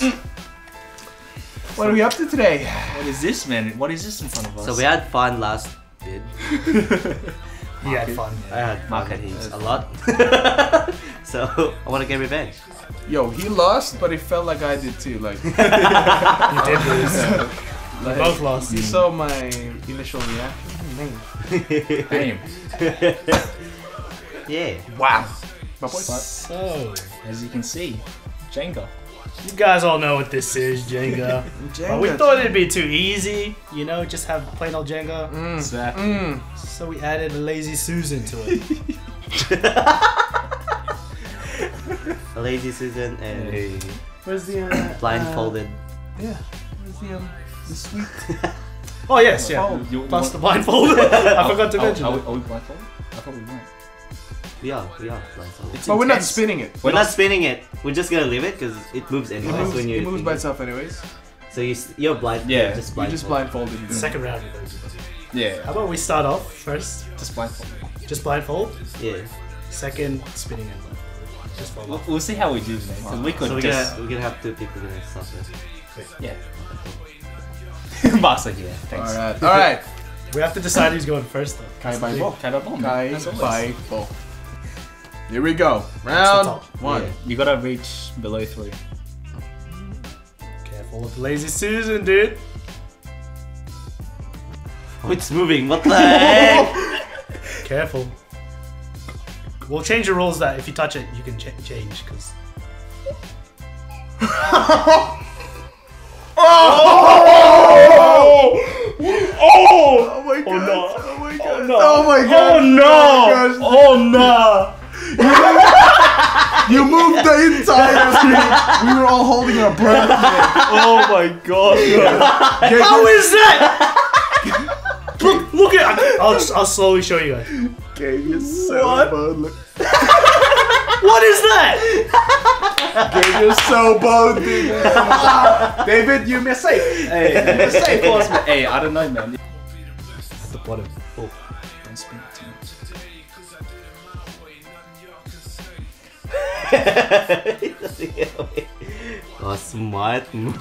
boys. What are we up to today? What is this, man? What is this in front of us? So we had fun last bid. You had fun. I had market heats a lot. So I want to get revenge. Yo, he lost, but it felt like I did too. Like, you did lose. Like, both lost. You saw my initial reaction. Damn. Yeah. Wow. So, as you can see, Jenga. You guys all know what this is, Jenga. Jenga. We thought it'd be too easy, you know, just have plain old Jenga. Mm. Exactly. Mm. So we added a Lazy Susan to it. A Lazy Susan and where's the blindfolded? Yeah. Where's the sweet? Oh yes, yeah. Oh, plus the blindfolded. I forgot to mention. Are we blindfolded? I thought we weren't. We are. But we're not spinning it. We're not spinning it. We're just gonna leave it because it moves anyways. It moves by itself anyways. So you're blind. Yeah. You're just blindfolded. Either. Second round. Yeah. How about we start off first? Just blindfold. Just blindfold. Yeah. Second, spinning it. Just blindfold. We'll see how we do today. Because we could we're gonna have two people doing stuff. Yeah. Master here. Thanks. All right. All right. We have to decide who's going first though. Kai by ball. Here we go. Round one. Yeah. You gotta reach below 3. Careful with Lazy Susan, dude. Oh, it's moving. What the heck? Careful. We'll change the rules that if you touch it, you can change. Cause. Oh! My God! Oh my God! Oh my God! Oh no! Oh no! You moved the entire street. We were all holding our breath. Oh my God! How is that? Look at. I'll slowly show you guys. Gabe is so bold. What is that? Gabe is so bold, dude. David, you missed safe. Hey, you missed safe. Hey, I don't know, man. At the bottom. Oh, don't spin it too much. Oh, smart move.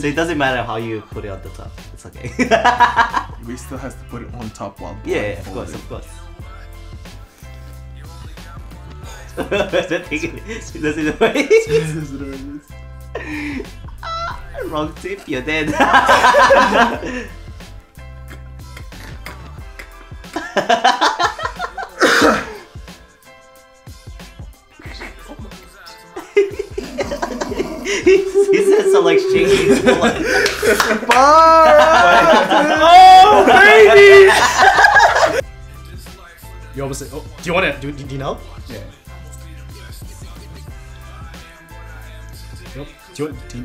So it doesn't matter how you put it on the top. It's okay. We still has to put it on top while. Yeah, of course, of course. Wrong tip, you're dead. He says so like shaking his blood. Oh, baby! You almost said, oh, do you want it? Do you know? Yeah. Nope. Do you?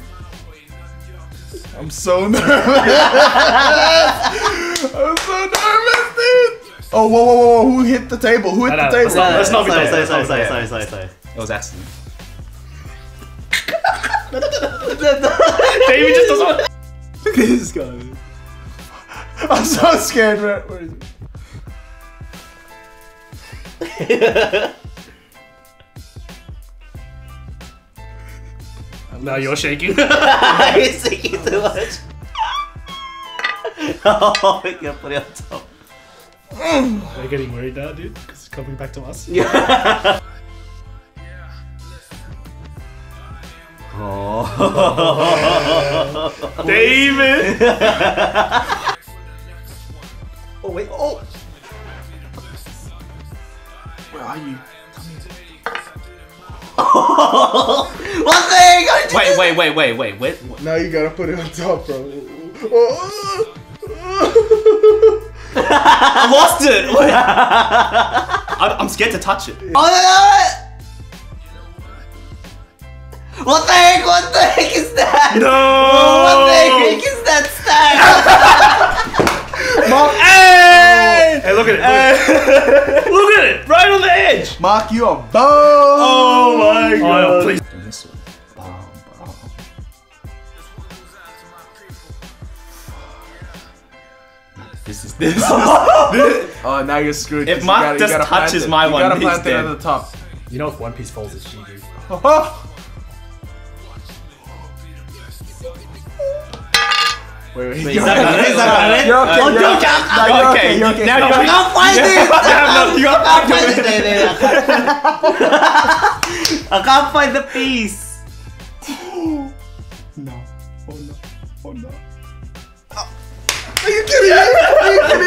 I'm so nervous! I'm so nervous, dude! Oh, whoa, whoa, whoa, who hit the table? Who hit the table? Let's not be sorry. It was accident. David just doesn't want. Look at this guy. I'm so scared, man. Where is it? No, you're shaking. He's shaking too much. Oh, we can put it on top. We're getting worried now, dude, because it's coming back to us. Yeah. Oh, David! Oh wait! Oh, where are you? Come here. What thing? Wait! Now you gotta put it on top, bro. I lost it. I'm scared to touch it. Oh, What the heck is that? No! What the heck is that stack? Mark, hey! Hey, look at it. Hey. Look at it, right on the edge. Mark, you are bum. Oh my God! Oh, please. This one. Bum. This is this. Oh, now you're screwed. If Mark just touches my one, he's dead. You gotta plant it at the top. You know if One Piece falls, it's GG. Wait. You're okay. You're okay. Now you can't find it. I can't find the piece. No. Oh no. Are you kidding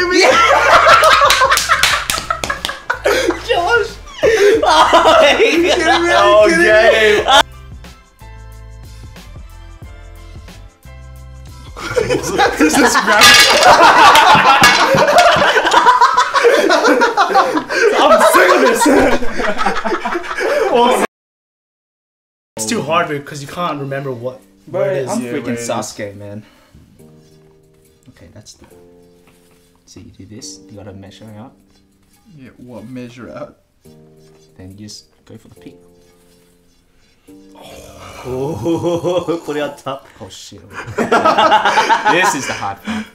me? Josh. Are you kidding me? This is random. I'm sick of this. It's too hard because you can't remember what word is. I'm freaking Sasuke, man. Okay, that's the. So you do this. You gotta measure out. Yeah, what measure out? Then you just go for the peak. Oh, put it on top. Oh shit. This is the hard part.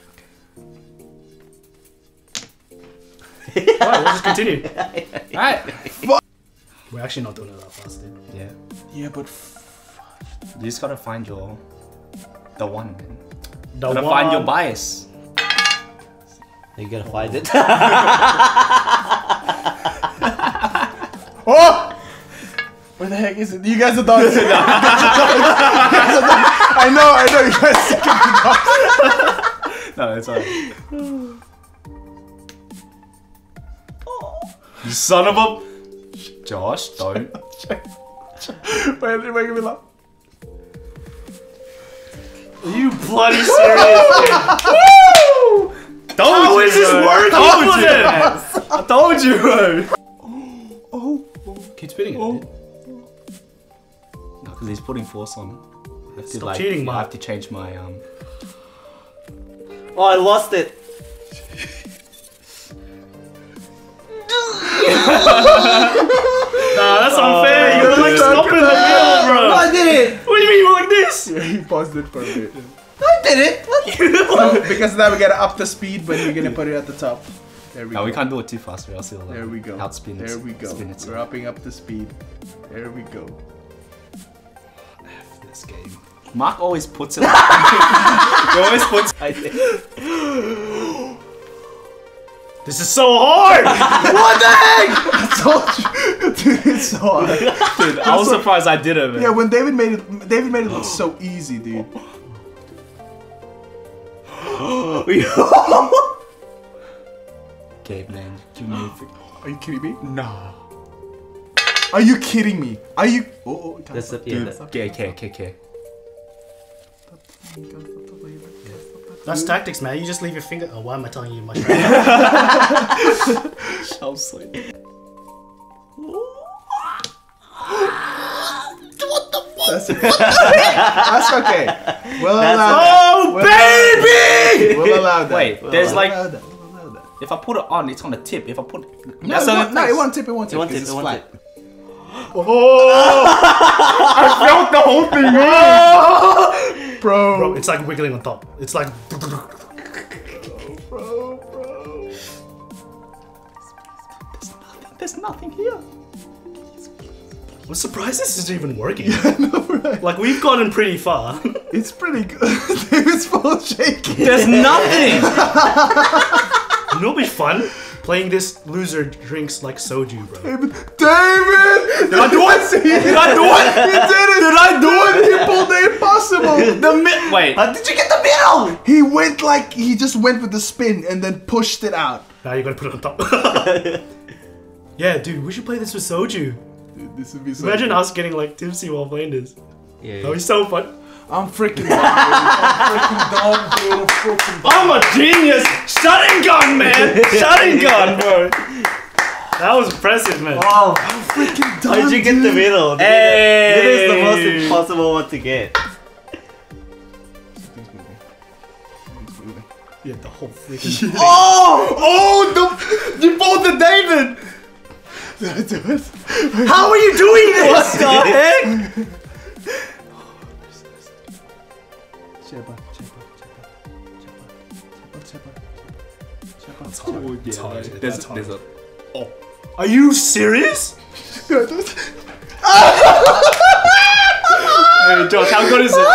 Okay. Alright, we'll just continue. Alright. We're actually not doing it that fast, dude. Yeah. Yeah, but you just gotta find your... the one. You gotta find your bias. You gotta find it. Oh! Where the heck is it? You guys are dogs. I know, you guys are dogs. No, it's alright. You son of a... Josh, don't. Wait, give me love. Are you bloody serious, dude? Woo! How is this working? I told you, bro. Oh. Keep spinning it, dude. He's putting force on. I have to change my Oh, I lost it. Nah, that's unfair. You were like stopping the middle, bro. No, I did it. What do you mean you were like this? Yeah, he paused it for a bit. I did it. What? Because now we gotta up the speed, but we're gonna put it at the top. There we go. We can't do it too fast. Or else it'll, there we go. Outspin it. There we go. We're upping up the speed. There we go. Game. Mark always puts it. He always puts. I think. This is so hard. What the heck? I told you, dude. It's so hard. Dude, I was surprised I did it, man. Yeah, when David made it look so easy, dude. Gabe, man, give me. Are you kidding me? No. Are you kidding me? Are you? Oh, that's up. Yeah, that's up. Okay. That's tactics, man. You just leave your finger. Oh, why am I telling you much? I'm sorry. What the fuck? That's okay. We'll allow that. Oh, baby! We'll allow that. Wait, there's like. If I put it on, it's on the tip. If I put it. No, it won't tip. It won't tip. Oh! I felt the whole thing, oh! Bro, it's like wiggling on top. It's like. Bro. There's nothing here. I'm surprised this is even working. Yeah, no, right? Like, we've gotten pretty far. It's pretty good. It's full of shaking. There's nothing! You know what would be fun? Playing this loser drinks like soju, bro. David! Did I do it? He did it! Did I do it? He pulled the impossible! Wait. Did you get the middle? He just went with the spin and then pushed it out. Now you're gonna put it on top. Yeah, dude, we should play this with soju. Dude, this would be so Imagine us getting like tipsy while playing this. Yeah. That would be so fun. I'm freaking dumb, dude. I'm a genius! Shotgun, man! Shotgun, bro! That was impressive, man. Wow, I'm freaking dumb. How'd you get the middle? Hey! It is the most impossible one to get. Yeah, the whole freaking thing. Oh! You pulled the David! Did I do it? How are you doing this? What the heck? There's a. Oh, are you serious? Hey, Josh, how good is it?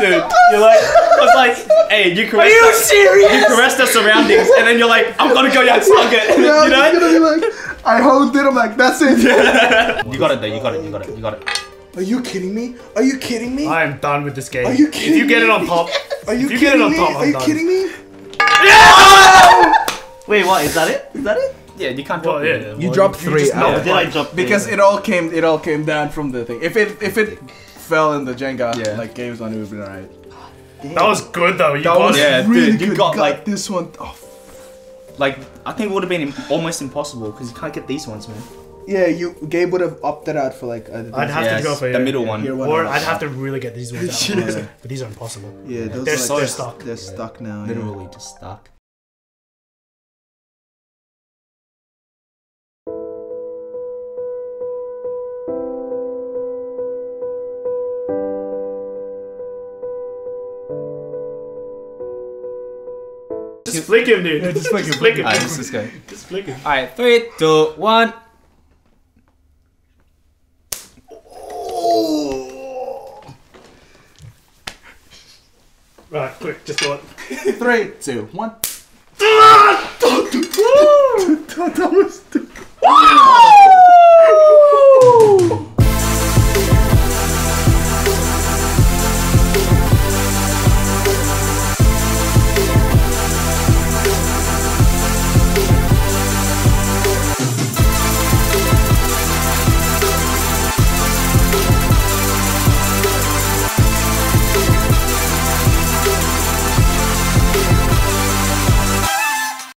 Dude. You're like, I was like, hey, you caressed the surroundings, and then you're like, I'm gonna go down and slug it. Yeah, you know? Gonna be like, I hold it, I'm like, that's it. Yeah. You got it though, you got it. Are you kidding me? Are you kidding me? I am done with this game. Are you kidding me? If you get it on top, I'm done. Are you kidding me? Yeah! Wait, what? Is that it? Is that it? Yeah, you can't drop it. Yeah. You dropped three. No, did I drop? Because it all came down from the thing. If it fell in the Jenga, like games on it would be alright. That was good though. You got this one. Oh. Like I think it would have been almost impossible because you can't get these ones, man. Yeah, Gabe would have opted out for like. I'd have to go for the middle one, or I'd have to really get these ones out. Yeah. But these are impossible. Yeah, yeah. They're stuck. They're stuck now. Literally just stuck. Just flick him, dude. Yeah, just flick him. Alright, let's just go. Just flick him. Alright, 3, 2, 1. Oh. Right, quick, just go on. 3, 2, 1. That was stupid.